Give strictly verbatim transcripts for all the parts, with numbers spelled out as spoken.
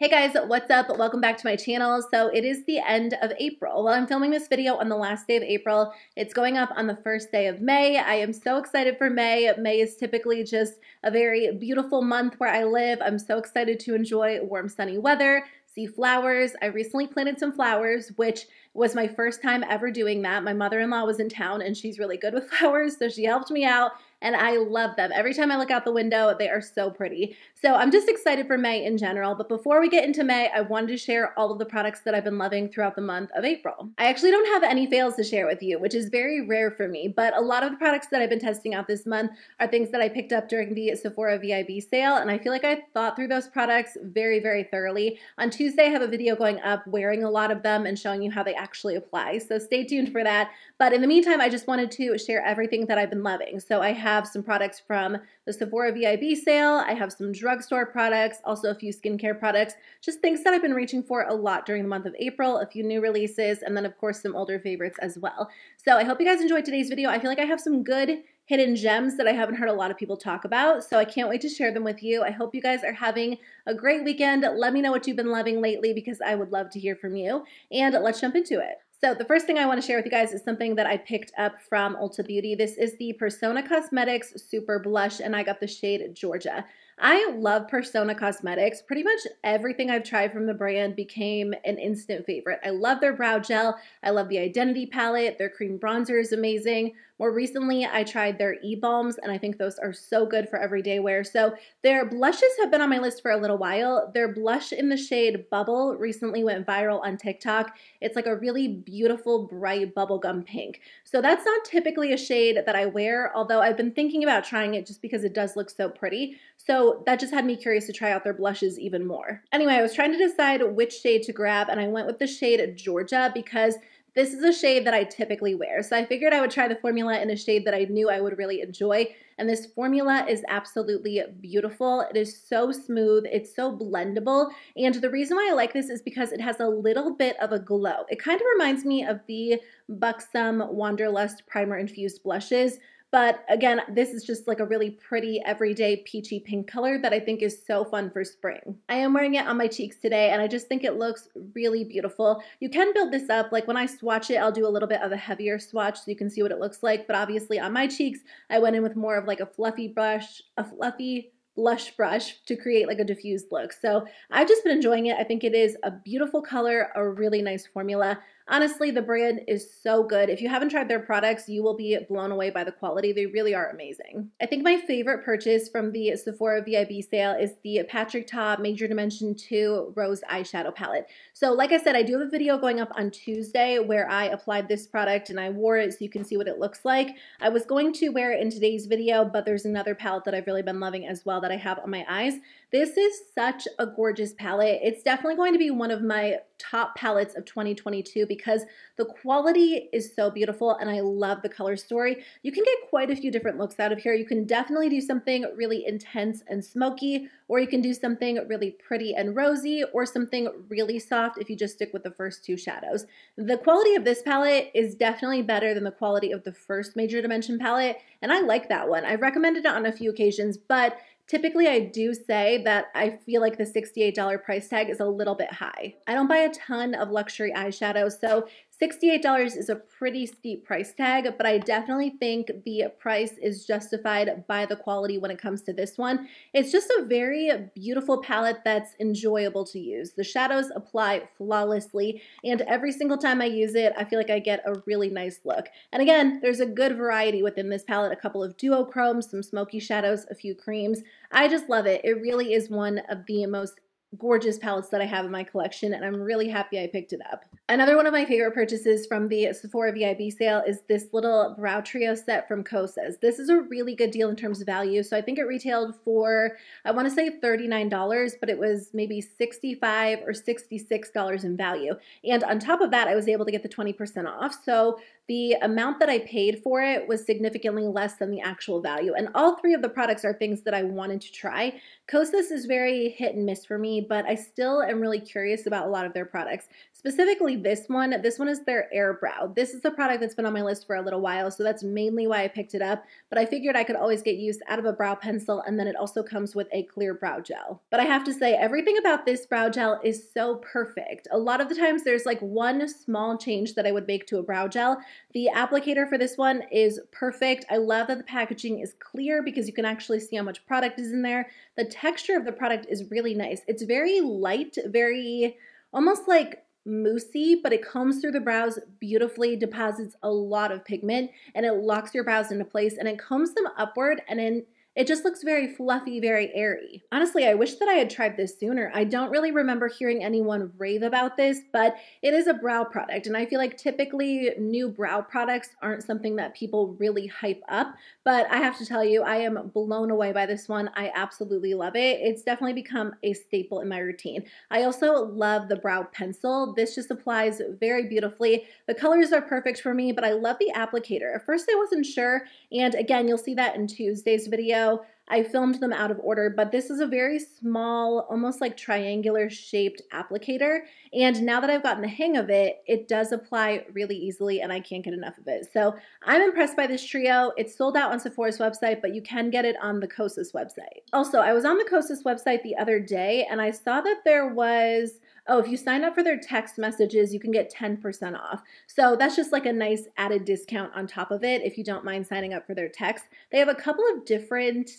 Hey guys, what's up? Welcome back to my channel. So it is the end of April. Well, I'm filming this video on the last day of April. It's going up on the first day of May. I am so excited for May. May is typically just a very beautiful month where I live. I'm so excited to enjoy warm, sunny weather, see flowers. I recently planted some flowers, which was my first time ever doing that. My mother-in-law was in town and she's really good with flowers, so she helped me out. And I love them. Every time I look out the window, they are so pretty. So I'm just excited for May in general. But before we get into May, I wanted to share all of the products that I've been loving throughout the month of April. I actually don't have any fails to share with you, which is very rare for me. But a lot of the products that I've been testing out this month are things that I picked up during the Sephora V I B sale. And I feel like I thought through those products very, very thoroughly. On Tuesday, I have a video going up wearing a lot of them and showing you how they actually apply. So stay tuned for that. But in the meantime, I just wanted to share everything that I've been loving. So I have have some products from the Sephora V I B sale. I have some drugstore products, also a few skincare products, just things that I've been reaching for a lot during the month of April, a few new releases, and then of course some older favorites as well. So I hope you guys enjoyed today's video. I feel like I have some good hidden gems that I haven't heard a lot of people talk about, so I can't wait to share them with you. I hope you guys are having a great weekend. Let me know what you've been loving lately because I would love to hear from you, and let's jump into it. So the first thing I want to share with you guys is something that I picked up from Ulta Beauty. This is the Persona Cosmetics Super Blush, and I got the shade Georgia. I love Persona Cosmetics. Pretty much everything I've tried from the brand became an instant favorite. I love their brow gel. I love the Identity palette. Their cream bronzer is amazing. More recently, I tried their e-balms, and I think those are so good for everyday wear. So their blushes have been on my list for a little while. Their blush in the shade Bubble recently went viral on TikTok. It's like a really beautiful, bright bubblegum pink. So that's not typically a shade that I wear, although I've been thinking about trying it just because it does look so pretty. So that just had me curious to try out their blushes even more. Anyway, I was trying to decide which shade to grab, and I went with the shade Georgia because this is a shade that I typically wear. So I figured I would try the formula in a shade that I knew I would really enjoy. And this formula is absolutely beautiful. It is so smooth. It's so blendable. And the reason why I like this is because it has a little bit of a glow. It kind of reminds me of the Buxom Wonderlust Primer Infused Blushes. But again, this is just like a really pretty everyday peachy pink color that I think is so fun for spring. I am wearing it on my cheeks today, and I just think it looks really beautiful. You can build this up. Like when I swatch it, I'll do a little bit of a heavier swatch so you can see what it looks like. But obviously on my cheeks, I went in with more of like a fluffy brush, a fluffy blush brush to create like a diffused look. So I've just been enjoying it. I think it is a beautiful color, a really nice formula. Honestly, the brand is so good. If you haven't tried their products, you will be blown away by the quality. They really are amazing. I think my favorite purchase from the Sephora V I B sale is the Patrick Ta Major Dimension two Rose Eyeshadow Palette. So like I said, I do have a video going up on Tuesday where I applied this product and I wore it so you can see what it looks like. I was going to wear it in today's video, but there's another palette that I've really been loving as well that I have on my eyes. This is such a gorgeous palette. It's definitely going to be one of my top palettes of twenty twenty-two because because the quality is so beautiful and I love the color story. You can get quite a few different looks out of here. You can definitely do something really intense and smoky, or you can do something really pretty and rosy, or something really soft if you just stick with the first two shadows. The quality of this palette is definitely better than the quality of the first Major Dimension palette, and I like that one. I've recommended it on a few occasions, but typically, I do say that I feel like the sixty-eight dollar price tag is a little bit high. I don't buy a ton of luxury eyeshadows, so sixty-eight dollars is a pretty steep price tag, but I definitely think the price is justified by the quality when it comes to this one. It's just a very beautiful palette that's enjoyable to use. The shadows apply flawlessly, and every single time I use it, I feel like I get a really nice look. And again, there's a good variety within this palette, a couple of duochromes, some smoky shadows, a few creams. I just love it. It really is one of the most gorgeous palettes that I have in my collection, and I'm really happy I picked it up. Another one of my favorite purchases from the Sephora V I B sale is this little brow trio set from Kosas. This is a really good deal in terms of value. So I think it retailed for, I want to say thirty-nine dollars, but it was maybe sixty-five or sixty-six dollars in value. And on top of that, I was able to get the twenty percent off. So The amount that I paid for it was significantly less than the actual value. And all three of the products are things that I wanted to try. Kosas is very hit and miss for me, but I still am really curious about a lot of their products. Specifically this one. This one is their Air Brow. This is the product that's been on my list for a little while, so that's mainly why I picked it up. But I figured I could always get use out of a brow pencil, and then it also comes with a clear brow gel. But I have to say, everything about this brow gel is so perfect. A lot of the times there's like one small change that I would make to a brow gel. The applicator for this one is perfect. I love that the packaging is clear because you can actually see how much product is in there. The texture of the product is really nice. It's very light, very almost like moussey, but it combs through the brows beautifully, deposits a lot of pigment, and it locks your brows into place, and it combs them upward, and then it just looks very fluffy, very airy. Honestly, I wish that I had tried this sooner. I don't really remember hearing anyone rave about this, but it is a brow product, and I feel like typically new brow products aren't something that people really hype up, but I have to tell you, I am blown away by this one. I absolutely love it. It's definitely become a staple in my routine. I also love the brow pencil. This just applies very beautifully. The colors are perfect for me, but I love the applicator. At first, I wasn't sure, and again, you'll see that in Tuesday's video. I filmed them out of order, but this is a very small, almost like triangular shaped applicator. And now that I've gotten the hang of it, it does apply really easily and I can't get enough of it. So I'm impressed by this trio. It's sold out on Sephora's website, but you can get it on the Kosas website. Also, I was on the Kosas website the other day and I saw that there was, oh, if you sign up for their text messages, you can get ten percent off. So that's just like a nice added discount on top of it if you don't mind signing up for their text. They have a couple of different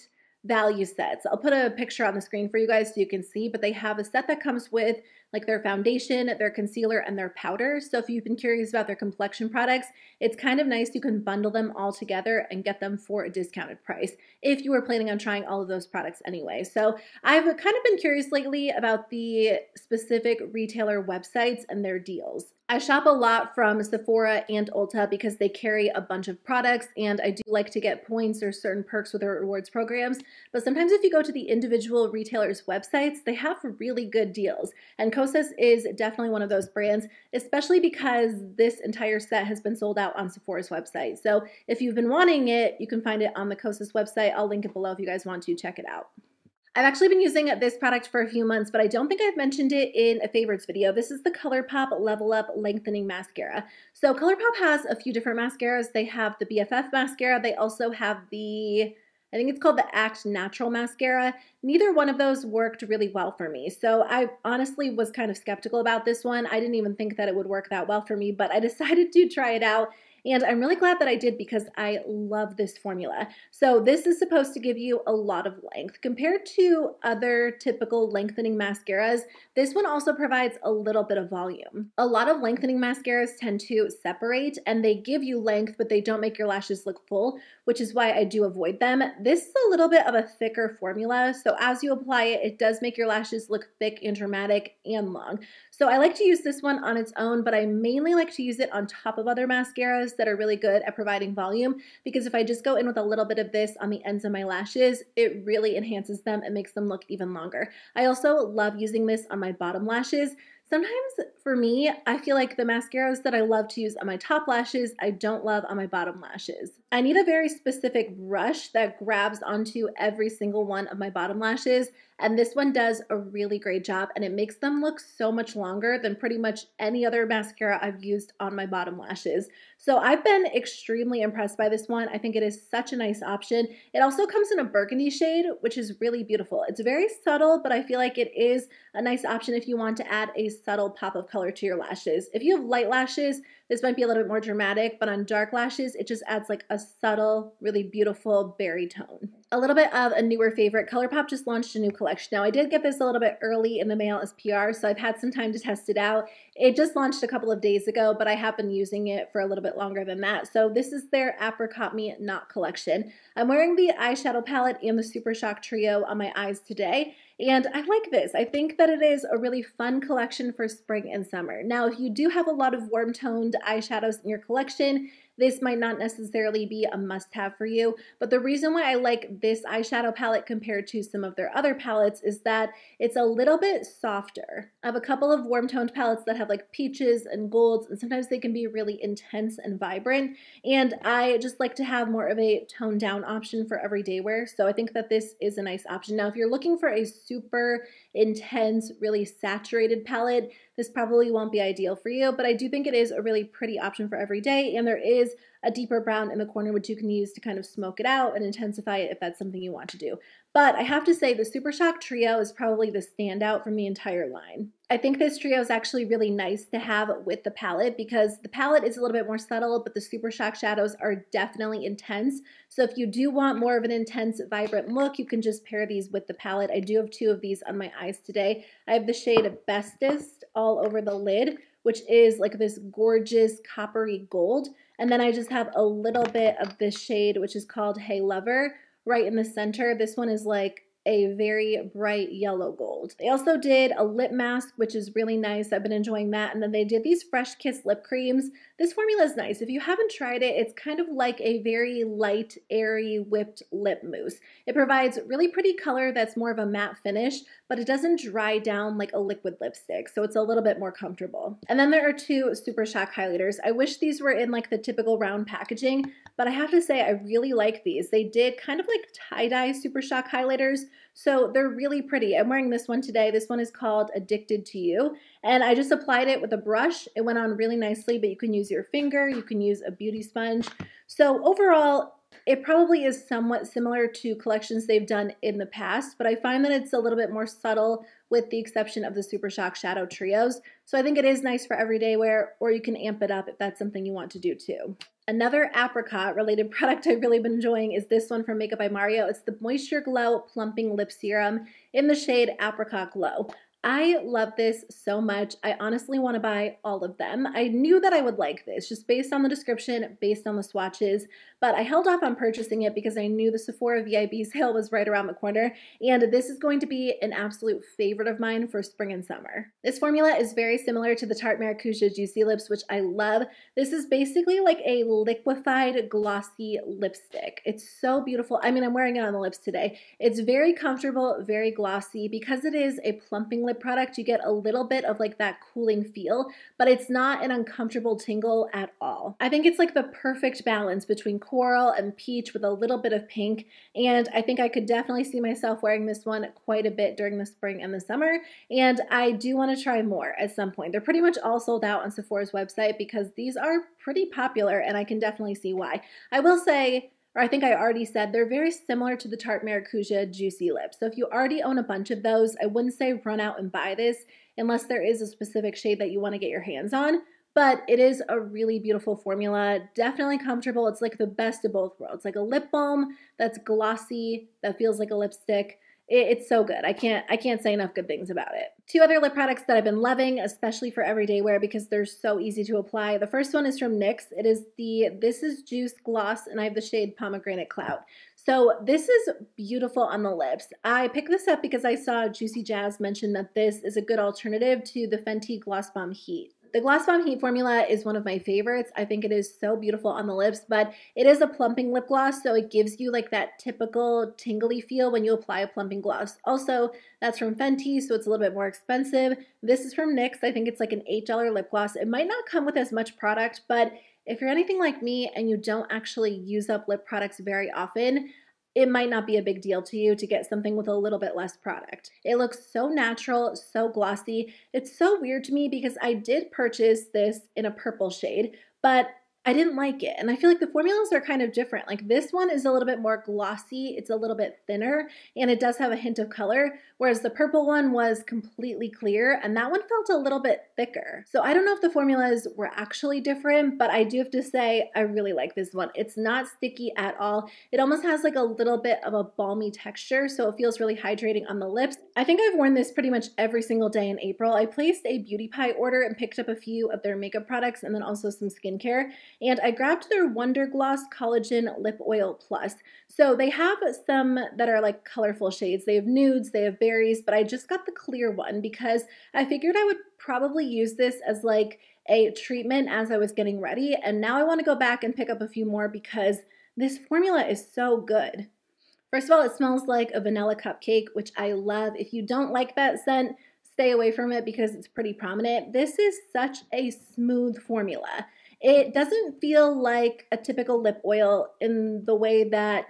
value sets. I'll put a picture on the screen for you guys so you can see, but they have a set that comes with like their foundation, their concealer, and their powder. So if you've been curious about their complexion products, it's kind of nice. You can bundle them all together and get them for a discounted price if you were planning on trying all of those products anyway. So I've kind of been curious lately about the specific retailer websites and their deals. I shop a lot from Sephora and Ulta because they carry a bunch of products and I do like to get points or certain perks with their rewards programs. But sometimes if you go to the individual retailers' websites, they have really good deals. And Kosas is definitely one of those brands, especially because this entire set has been sold out on Sephora's website. So if you've been wanting it, you can find it on the Kosas website. I'll link it below if you guys want to check it out. I've actually been using this product for a few months, but I don't think I've mentioned it in a favorites video. This is the ColourPop Level Up Lengthening Mascara. So ColourPop has a few different mascaras. They have the B F F mascara. They also have the, I think it's called the Act Natural mascara. Neither one of those worked really well for me. So I honestly was kind of skeptical about this one. I didn't even think that it would work that well for me, but I decided to try it out. And I'm really glad that I did because I love this formula. So this is supposed to give you a lot of length. Compared to other typical lengthening mascaras, this one also provides a little bit of volume. A lot of lengthening mascaras tend to separate and they give you length, but they don't make your lashes look full, which is why I do avoid them. This is a little bit of a thicker formula. So as you apply it, it does make your lashes look thick and dramatic and long. So I like to use this one on its own, but I mainly like to use it on top of other mascaras that are really good at providing volume, because if I just go in with a little bit of this on the ends of my lashes, it really enhances them and makes them look even longer. I also love using this on my bottom lashes. Sometimes for me, I feel like the mascaras that I love to use on my top lashes, I don't love on my bottom lashes. I need a very specific brush that grabs onto every single one of my bottom lashes, and this one does a really great job, and it makes them look so much longer than pretty much any other mascara I've used on my bottom lashes. So I've been extremely impressed by this one. I think it is such a nice option. It also comes in a burgundy shade, which is really beautiful. It's very subtle, but I feel like it is a nice option if you want to add a subtle pop of color to your lashes. If you have light lashes, this might be a little bit more dramatic, but on dark lashes, it just adds like a subtle, really beautiful berry tone. A little bit of a newer favorite. ColourPop just launched a new collection. Now, I did get this a little bit early in the mail as P R, so I've had some time to test it out. It just launched a couple of days ago, but I have been using it for a little bit longer than that. So this is their Apricot Me Not collection. I'm wearing the eyeshadow palette and the Super Shock Trio on my eyes today. And I like this. I think that it is a really fun collection for spring and summer. Now, if you do have a lot of warm toned eyeshadows in your collection, This might not necessarily be a must-have for you, but the reason why I like this eyeshadow palette compared to some of their other palettes is that it's a little bit softer. I have a couple of warm-toned palettes that have like peaches and golds, and sometimes they can be really intense and vibrant, and I just like to have more of a toned-down option for everyday wear, so I think that this is a nice option. Now, if you're looking for a super intense, really saturated palette, this probably won't be ideal for you, but I do think it is a really pretty option for every day, and there is a deeper brown in the corner which you can use to kind of smoke it out and intensify it if that's something you want to do. But I have to say the Super Shock Trio is probably the standout from the entire line. I think this trio is actually really nice to have with the palette because the palette is a little bit more subtle, but the Super Shock shadows are definitely intense. So if you do want more of an intense, vibrant look, you can just pair these with the palette. I do have two of these on my eyes today. I have the shade of Bestest all over the lid, which is like this gorgeous coppery gold. And then I just have a little bit of this shade, which is called Hey Lover, right in the center. This one is like a very bright yellow gold. They also did a lip mask, which is really nice. I've been enjoying that. And then they did these Fresh Kiss lip creams. This formula is nice. If you haven't tried it, it's kind of like a very light, airy, whipped lip mousse. It provides really pretty color that's more of a matte finish, but it doesn't dry down like a liquid lipstick, so it's a little bit more comfortable. And then there are two Super Shock highlighters. I wish these were in like the typical round packaging, but I have to say I really like these. They did kind of like tie-dye Super Shock highlighters, so they're really pretty. I'm wearing this one today. This one is called Addicted to You, and I just applied it with a brush. It went on really nicely, but you can use your finger, you can use a beauty sponge. So overall, it probably is somewhat similar to collections they've done in the past, but I find that it's a little bit more subtle with the exception of the Super Shock Shadow Trios. So I think it is nice for everyday wear, or you can amp it up if that's something you want to do too. Another apricot related product I've really been enjoying is this one from Makeup by Mario. It's the MoistureGlow Plumping Lip Serum in the shade Apricot Glow. I love this so much. I honestly want to buy all of them. I knew that I would like this just based on the description, based on the swatches, but I held off on purchasing it because I knew the Sephora V I B sale was right around the corner, and this is going to be an absolute favorite of mine for spring and summer. This formula is very similar to the Tarte Maracuja Juicy Lips, which I love. This is basically like a liquefied glossy lipstick. It's so beautiful. I mean, I'm wearing it on the lips today. It's very comfortable, very glossy. Because it is a plumping lip product, you get a little bit of like that cooling feel, but it's not an uncomfortable tingle at all. I think it's like the perfect balance between coral and peach with a little bit of pink, and I think I could definitely see myself wearing this one quite a bit during the spring and the summer, and I do want to try more at some point. They're pretty much all sold out on Sephora's website because these are pretty popular, and I can definitely see why. I will say, or I think I already said, they're very similar to the Tarte Maracuja Juicy Lips. So if you already own a bunch of those, I wouldn't say run out and buy this unless there is a specific shade that you want to get your hands on. But it is a really beautiful formula, definitely comfortable. It's like the best of both worlds. Like a lip balm that's glossy, that feels like a lipstick. It's so good. I can't I can't say enough good things about it. Two other lip products that I've been loving, especially for everyday wear because they're so easy to apply. The first one is from N Y X. It is the This Is Juice Gloss, and I have the shade Pomegranate Cloud. So this is beautiful on the lips. I picked this up because I saw Juicy Jazz mention that this is a good alternative to the Fenty Gloss Bomb Heat. The Gloss Bomb Heat formula is one of my favorites. I think it is so beautiful on the lips, but it is a plumping lip gloss, so it gives you like that typical tingly feel when you apply a plumping gloss. Also, that's from Fenty, so it's a little bit more expensive. This is from N Y X. I think it's like an eight dollar lip gloss. It might not come with as much product, but if you're anything like me and you don't actually use up lip products very often, it might not be a big deal to you to get something with a little bit less product. It looks so natural, so glossy. It's so weird to me because I did purchase this in a purple shade, but I didn't like it, and I feel like the formulas are kind of different. Like this one is a little bit more glossy, it's a little bit thinner, and it does have a hint of color, whereas the purple one was completely clear, and that one felt a little bit thicker. So I don't know if the formulas were actually different, but I do have to say I really like this one. It's not sticky at all. It almost has like a little bit of a balmy texture, so it feels really hydrating on the lips. I think I've worn this pretty much every single day in April. I placed a Beauty Pie order and picked up a few of their makeup products and then also some skincare. and I grabbed their Wondergloss Collagen Lip Oil Plus. So they have some that are like colorful shades. They have nudes, they have berries, but I just got the clear one because I figured I would probably use this as like a treatment as I was getting ready, and now I want to go back and pick up a few more because this formula is so good. First of all, it smells like a vanilla cupcake, which I love. If you don't like that scent, stay away from it because it's pretty prominent. This is such a smooth formula. It doesn't feel like a typical lip oil in the way that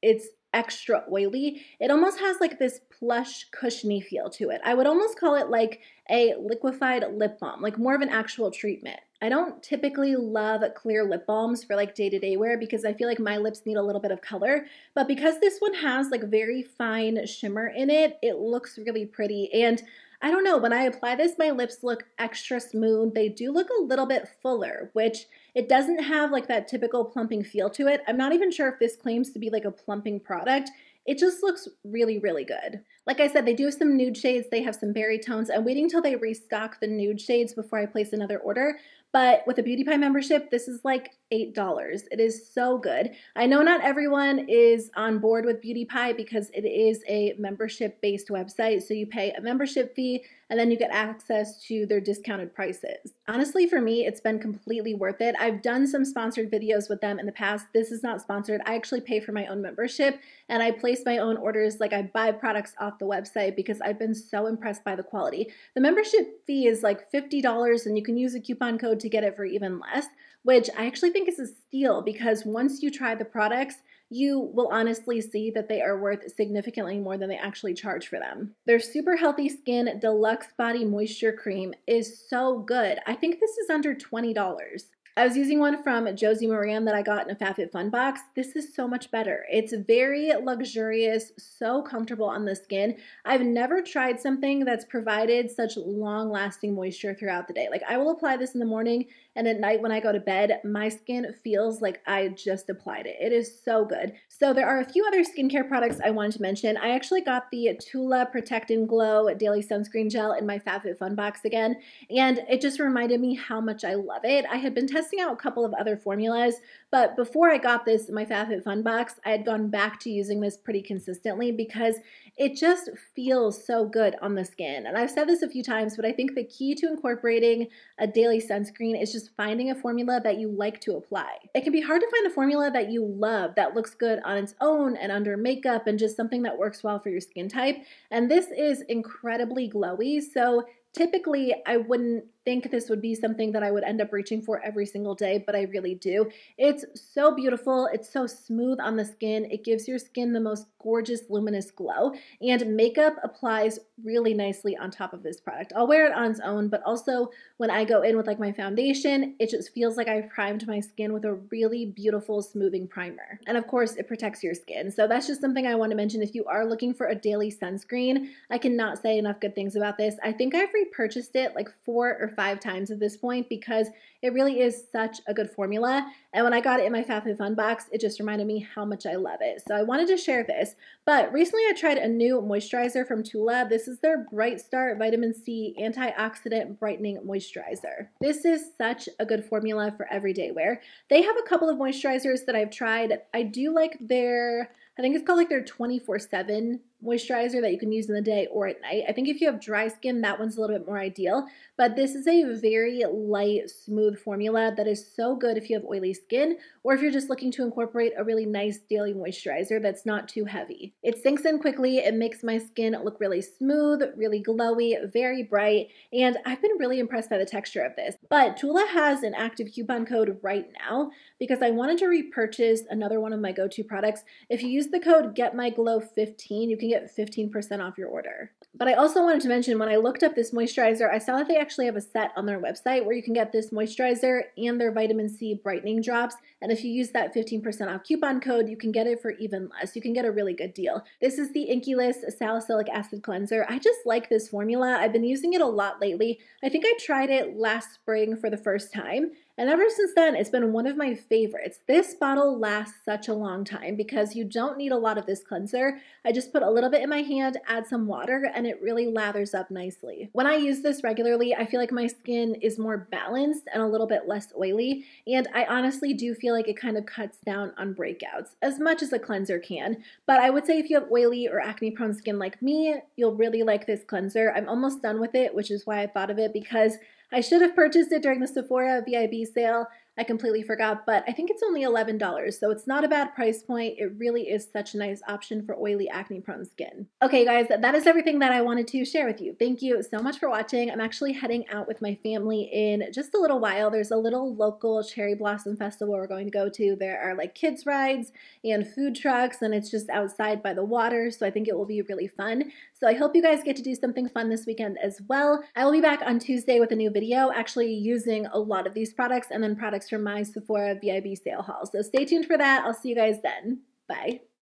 it's extra oily. It almost has like this plush, cushiony feel to it. I would almost call it like a liquefied lip balm, like more of an actual treatment. I don't typically love clear lip balms for like day-to-day wear because I feel like my lips need a little bit of color, but because this one has like very fine shimmer in it, it looks really pretty. And I don't know, when I apply this, my lips look extra smooth. They do look a little bit fuller, which it doesn't have like that typical plumping feel to it. I'm not even sure if this claims to be like a plumping product. It just looks really, really good. Like I said, they do have some nude shades. They have some berry tones. I'm waiting till they restock the nude shades before I place another order. But with a Beauty Pie membership, this is like eight dollars. It is so good. I know not everyone is on board with Beauty Pie because it is a membership-based website. So you pay a membership fee and then you get access to their discounted prices. Honestly, for me, it's been completely worth it. I've done some sponsored videos with them in the past. This is not sponsored. I actually pay for my own membership and I place my own orders. Like I buy products off the website because I've been so impressed by the quality. The membership fee is like fifty dollars and you can use a coupon code to get it for even less, which I actually think is a steal because once you try the products, you will honestly see that they are worth significantly more than they actually charge for them. Their Super Healthy Skin Deluxe Body Moisture Cream is so good. I think this is under twenty dollars. I was using one from Josie Maran that I got in a FabFitFun box. This is so much better. It's very luxurious, so comfortable on the skin. I've never tried something that's provided such long-lasting moisture throughout the day. Like I will apply this in the morning and at night when I go to bed, my skin feels like I just applied it. It is so good. So there are a few other skincare products I wanted to mention. I actually got the Tula Protect and Glow Daily Sunscreen Gel in my FabFitFun box again, and it just reminded me how much I love it. I had been testing out a couple of other formulas, but before I got this in my FabFitFun box, I had gone back to using this pretty consistently because it just feels so good on the skin. And I've said this a few times, but I think the key to incorporating a daily sunscreen is just finding a formula that you like to apply. It can be hard to find a formula that you love that looks good on its own and under makeup and just something that works well for your skin type. And this is incredibly glowy, so typically, I wouldn't think this would be something that I would end up reaching for every single day, but I really do. It's so beautiful. It's so smooth on the skin. It gives your skin the most gorgeous luminous glow, and makeup applies really nicely on top of this product. I'll wear it on its own, but also when I go in with like my foundation, it just feels like I primed my skin with a really beautiful smoothing primer. And of course, it protects your skin. So that's just something I want to mention. If you are looking for a daily sunscreen, I cannot say enough good things about this. I think I've purchased it like four or five times at this point because it really is such a good formula. And when I got it in my FabFitFun box, it just reminded me how much I love it. So I wanted to share this. But recently I tried a new moisturizer from Tula. This is their Bright Start Vitamin C Antioxidant Brightening Moisturizer. This is such a good formula for everyday wear. They have a couple of moisturizers that I've tried. I do like their, I think it's called like their twenty-four seven moisturizer that you can use in the day or at night. I think if you have dry skin, that one's a little bit more ideal, but this is a very light, smooth formula that is so good if you have oily skin or if you're just looking to incorporate a really nice daily moisturizer that's not too heavy. It sinks in quickly. It makes my skin look really smooth, really glowy, very bright, and I've been really impressed by the texture of this. But Tula has an active coupon code right now because I wanted to repurchase another one of my go-to products. If you use the code get my glow fifteen, you can get fifteen percent off your order. But I also wanted to mention, when I looked up this moisturizer, I saw that they actually have a set on their website where you can get this moisturizer and their vitamin C brightening drops, and if you use that fifteen percent off coupon code, you can get it for even less. You can get a really good deal. This is the Inkey List Salicylic Acid Cleanser. I just like this formula. I've been using it a lot lately. I think I tried it last spring for the first time, And ever since then, it's been one of my favorites. This bottle lasts such a long time because you don't need a lot of this cleanser. I just put a little bit in my hand, add some water, and it really lathers up nicely. When I use this regularly, I feel like my skin is more balanced and a little bit less oily, and I honestly do feel like it kind of cuts down on breakouts, as much as a cleanser can. But I would say if you have oily or acne-prone skin like me, you'll really like this cleanser. I'm almost done with it, which is why I thought of it, because I should have purchased it during the Sephora V I B sale. I completely forgot, but I think it's only eleven dollars, so it's not a bad price point. It really is such a nice option for oily, acne-prone skin. Okay, guys, that is everything that I wanted to share with you. Thank you so much for watching. I'm actually heading out with my family in just a little while. There's a little local cherry blossom festival we're going to go to. There are like kids rides and food trucks, and it's just outside by the water, so I think it will be really fun. So I hope you guys get to do something fun this weekend as well. I will be back on Tuesday with a new video, actually using a lot of these products and then products from my Sephora V I B sale haul. So stay tuned for that. I'll see you guys then. Bye.